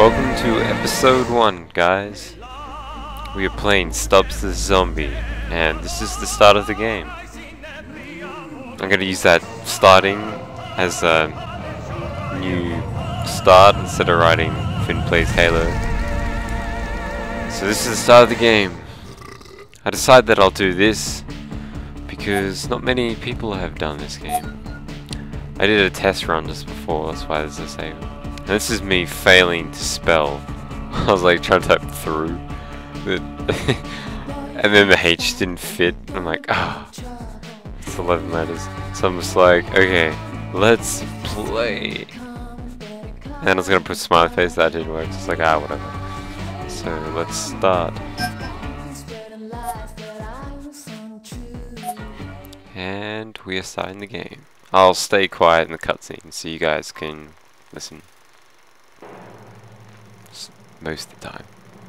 Welcome to episode 1, guys. We are playing Stubbs the Zombie, and this is the start of the game. I'm going to use that starting as a new start instead of writing Finn Plays Halo. So this is the start of the game. I decide that I'll do this because not many people have done this game. I did a test run just before, that's why there's a save. And this is me failing to spell. I was like trying to type through. And then the H didn't fit. I'm like, ah, oh, it's 11 letters. So I'm just like, okay, let's play. And I was going to put smiley face, that didn't work. It's like, ah, whatever. So let's start. And we are starting the game. I'll stay quiet in the cutscene so you guys can listen most of the time.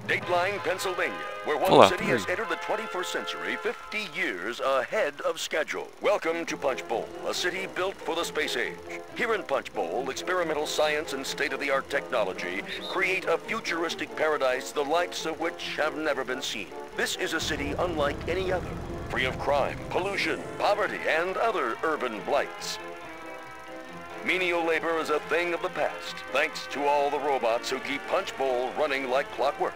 Dateline, Pennsylvania, where one city has entered the 21st century 50 years ahead of schedule. Welcome to Punchbowl, a city built for the space age. Here in Punchbowl, experimental science and state-of-the-art technology create a futuristic paradise the likes of which have never been seen. This is a city unlike any other, free of crime, pollution, poverty, and other urban blights. Menial labor is a thing of the past, thanks to all the robots who keep Punchbowl running like clockwork.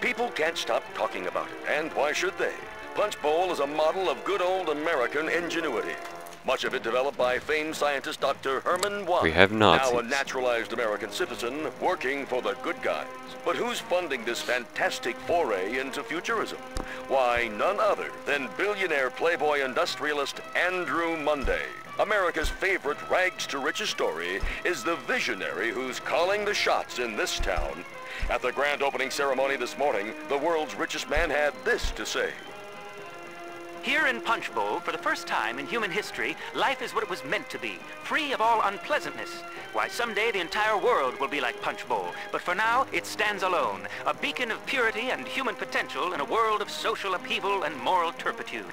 People can't stop talking about it, and why should they? Punchbowl is a model of good old American ingenuity. Much of it developed by famed scientist Dr. Herman Watt, now a naturalized American citizen working for the good guys. But who's funding this fantastic foray into futurism? Why, none other than billionaire playboy industrialist Andrew Monday. America's favorite rags-to-riches story is the visionary who's calling the shots in this town. At the grand opening ceremony this morning, the world's richest man had this to say. Here in Punchbowl, for the first time in human history, life is what it was meant to be, free of all unpleasantness. Why, someday the entire world will be like Punchbowl, but for now, it stands alone, a beacon of purity and human potential in a world of social upheaval and moral turpitude.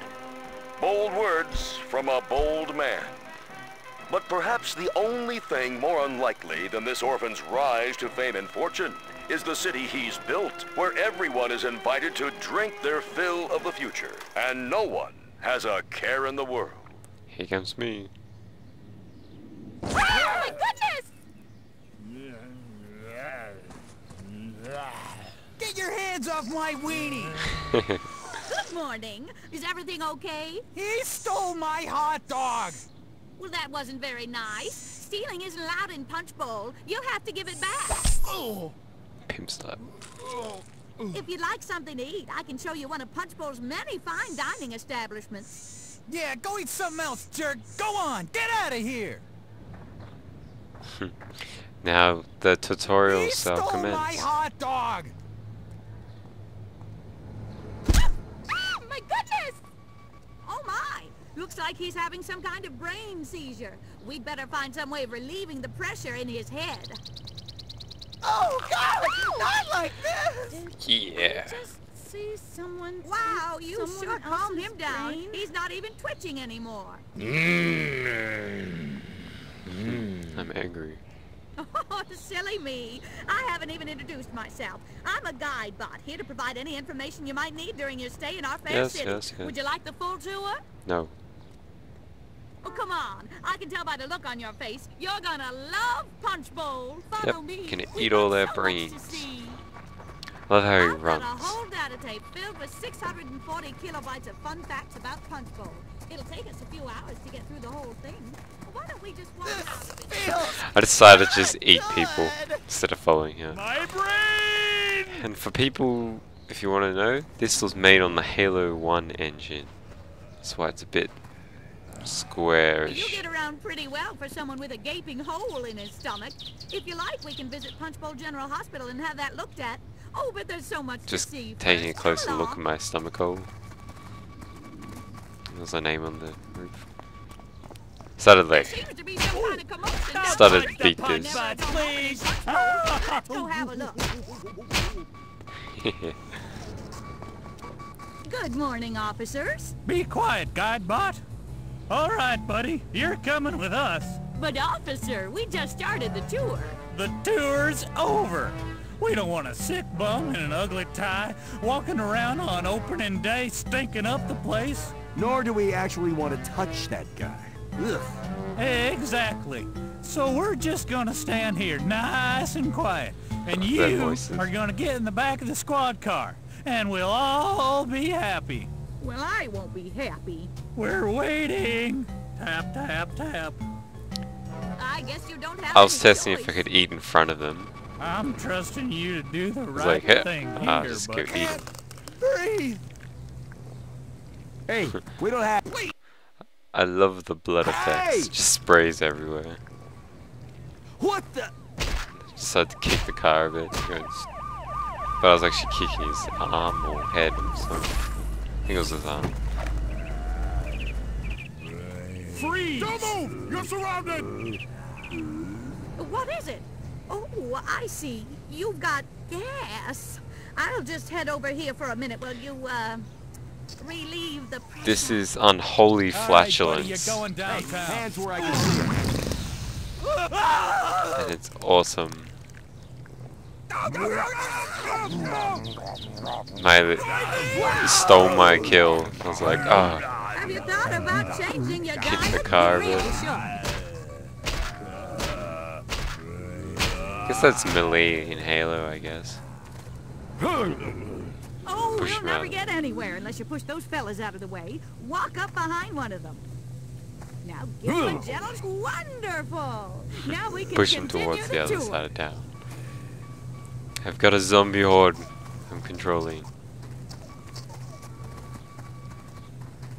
Bold words from a bold man. But perhaps the only thing more unlikely than this orphan's rise to fame and fortune is the city he's built, where everyone is invited to drink their fill of the future, and no one has a care in the world. Here comes me. Oh my goodness! Get your hands off my weenie! Good morning. Is everything okay? He stole my hot dog! Well, that wasn't very nice. Stealing isn't allowed in Punchbowl. You'll have to give it back. Oh! If you'd like something to eat, I can show you one of Punchbowl's many fine dining establishments. Yeah, go eat something else, jerk. Go on, get out of here. Now the tutorial shall commence. My hot dog. Oh my goodness! Oh my! Looks like he's having some kind of brain seizure. We'd better find some way of relieving the pressure in his head. Oh God! Oh, not like this! Did you just see someone? Wow, you sure calmed him down. He's not even twitching anymore. I'm angry. Oh, silly me! I haven't even introduced myself. I'm a guide bot here to provide any information you might need during your stay in our fair city. Yes. Would you like the full tour? No. Oh, come on. I can tell by the look on your face. You're gonna love Punchbowl. Follow me. Can eat all their brains. Love how he runs. I've got a whole data tape filled with 640 kilobytes of fun facts about Punchbowl. It'll take us a few hours to get through the whole thing. Why don't we just walk out of it? I decided to just eat people instead of following her. My brain! And for people, if you want to know, this was made on the Halo 1 engine. That's why it's a bit squarish. You get around pretty well for someone with a gaping hole in his stomach. If you like, we can visit Punchbowl General Hospital and have that looked at. Oh, but there's so much to see. Just taking a closer look at my stomach hole. There's a name on the roof. Started like started beat this. Let's go have a look. Good morning, officers. Be quiet, guide bot. All right, buddy. You're coming with us. But officer, we just started the tour. The tour's over. We don't want a sick bum in an ugly tie walking around on opening day stinking up the place. Nor do we actually want to touch that guy. Ugh. Exactly. So we're just gonna stand here nice and quiet. And you are gonna get in the back of the squad car. And we'll all be happy. Well, I won't be happy. We're waiting. Tap, tap, tap. I guess you don't have. I was testing if I could eat in front of them. I'm trusting you to do the right thing here, buddy. Just go eat. Breathe. Hey, we don't have. I love the blood effects. Just sprays everywhere. What the? Just had to kick the car a bit. But I was actually kicking his arm or head or something. I think it was his arm. Freeze! Don't move! You're surrounded! What is it? Oh, I see. You've got gas. I'll just head over here for a minute while you, relieve the pressure. This is unholy flatulence. All right, buddy, you're going downtown. Hands where I can see it. And it's awesome. Mate stole my kill. I was like, ah. Oh. Have you thought about changing your diet? Kick the car, but I guess that's melee in Halo, I guess. Oh, we'll never get anywhere unless you push those fellas out of the way. Walk up behind one of them. Now give them a gentle. Wonderful. Now we can push them towards the other side of town. I've got a zombie horde I'm controlling.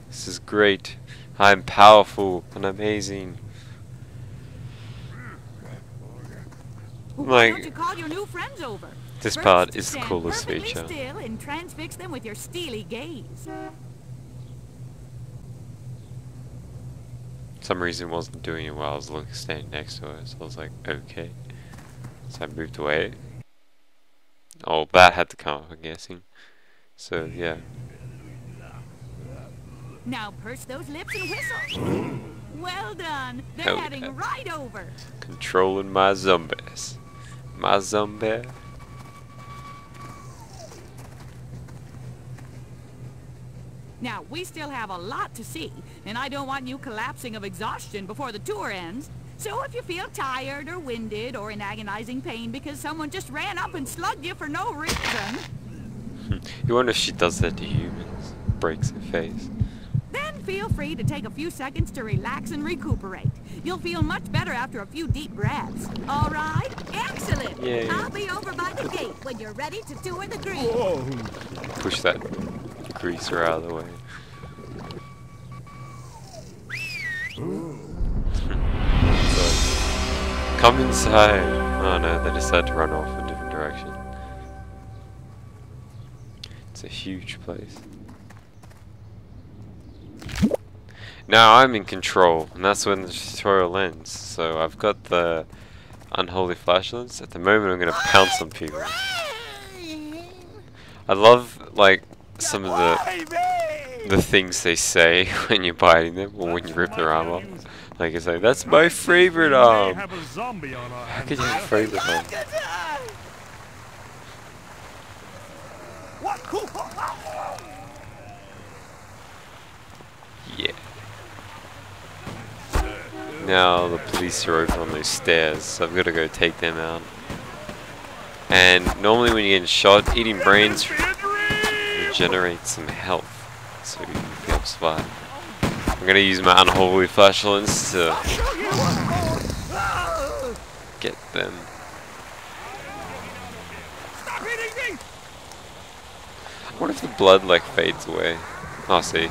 This is great. I'm powerful and amazing. Like, this part is the coolest feature. Still and transfix them with your steely gaze. Some reason it wasn't doing it while I was standing next to her, so I was like, okay. So I moved away. Oh, that had to come up, I'm guessing. So, yeah. Now purse those lips and whistle. Well done. They're heading right over. Controlling my zombies. My zombie. Now, we still have a lot to see, and I don't want you collapsing of exhaustion before the tour ends. So if you feel tired or winded or in agonizing pain because someone just ran up and slugged you for no reason. You wonder if she does that to humans. Breaks her face. Then feel free to take a few seconds to relax and recuperate. You'll feel much better after a few deep breaths. All right? Excellent! Yay. I'll be over by the gate when you're ready to tour the green. Whoa. Push that greaser out of the way. So, come inside. Oh no, they decided to run off in a different direction. It's a huge place. Now I'm in control, and that's when the tutorial ends. So I've got the unholy flatulence. At the moment I'm going to pounce on people. I love, like, some of the things they say when you're biting them, or when you rip their arm off. Like, it's like, that's my favorite arm! How could you have a favorite arm? Yeah. Now the police are over on those stairs, so I've got to go take them out. And normally when you get shot, eating brains regenerates some health, so you can help survive. I'm going to use my unholy flatulence to get them. I wonder if the blood like fades away. Oh, see.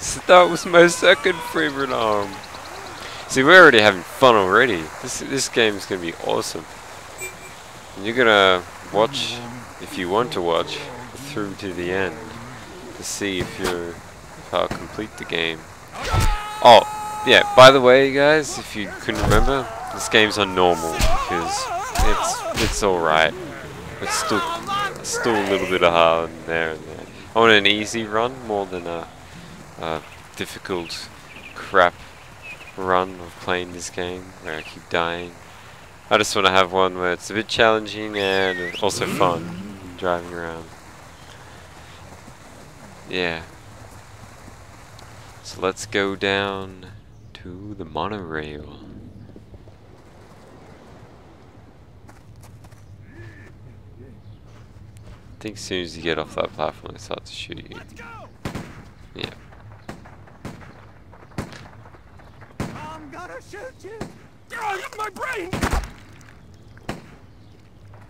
So that was my second favorite arm. See, we're already having fun already. This game's gonna be awesome. And you're gonna watch, if you want to watch, through to the end to see if you're how to complete the game. Oh, yeah. By the way, guys, if you couldn't remember, this game's on normal because it's all right. It's still a little bit of hard there and there. I want an easy run more than a difficult crap run of playing this game where I keep dying. I just want to have one where it's a bit challenging and also fun driving around. Yeah. So let's go down to the monorail. I think as soon as you get off that platform, it starts to shoot you. Yeah. I'm gonna shoot you! Oh, it's my brain!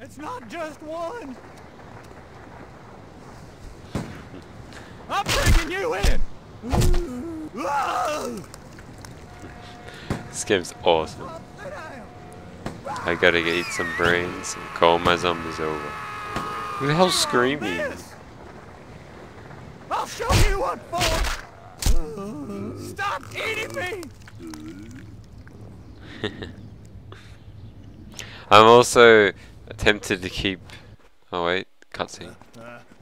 It's not just one! I'm taking you in! This game's awesome. I gotta eat some brains and call my zombies over. Who the hell's screaming? I'll show you what for! Stop eating me! I'm also tempted to keep... Oh wait, can't see.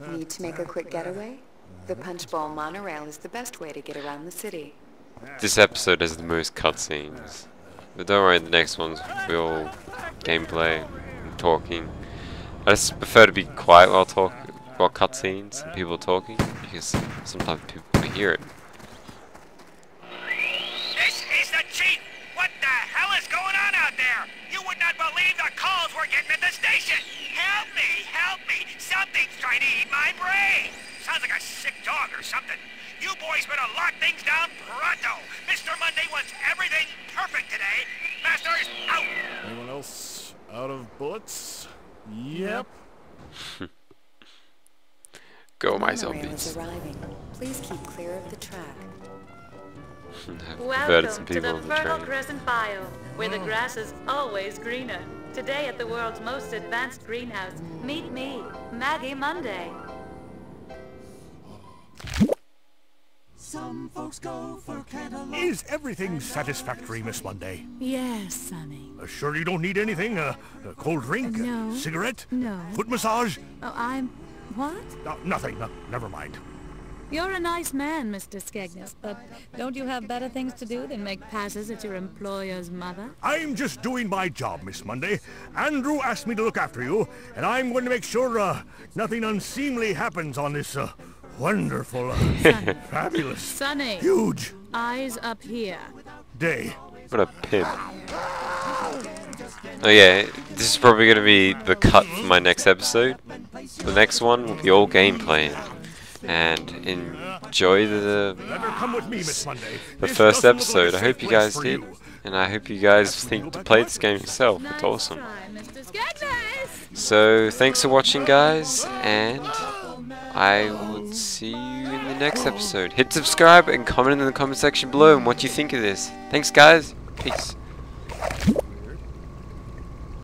Need to make a quick getaway? The Punchbowl monorail is the best way to get around the city. This episode has the most cutscenes. But don't worry, the next ones will all gameplay and talking. I just prefer to be quiet while cutscenes and people talking, because sometimes people hear it. This is the chief! What the hell is going on out there? You would not believe the calls we're getting at the station! Help me! Help me! Something's trying to eat my brain! Sounds like a sick dog or something. You boys better lock things down pronto! Mr. Monday wants everything perfect today! Masters, out! Anyone else out of bullets? Yep. Go, my zombies. Please keep clear of the track. Welcome to the Fertile Crescent Bio, where the grass is always greener. Today at the world's most advanced greenhouse, meet me, Maggie Monday. Some folks go for cantaloupe. Is everything satisfactory, Miss Monday? Yes, Sonny. Sure you don't need anything? A cold drink? No. A cigarette? No. Foot massage? Oh, I'm... what? Nothing. Never mind. You're a nice man, Mr. Skegnus, but don't you have better things to do than make passes at your employer's mother? I'm just doing my job, Miss Monday. Andrew asked me to look after you, and I'm going to make sure nothing unseemly happens on this... wonderful, Sonny. Fabulous, Sonny. Huge, eyes up here. Day. What a pimp. Oh yeah, this is probably going to be the cut for my next episode. The next one will be all gameplay. And enjoy the first episode. I hope you guys did. And I hope you guys think to play this game yourself. It's awesome. So thanks for watching, guys. And... I will see you in the next episode. Hit subscribe and comment in the comment section below on what you think of this. Thanks guys. Peace.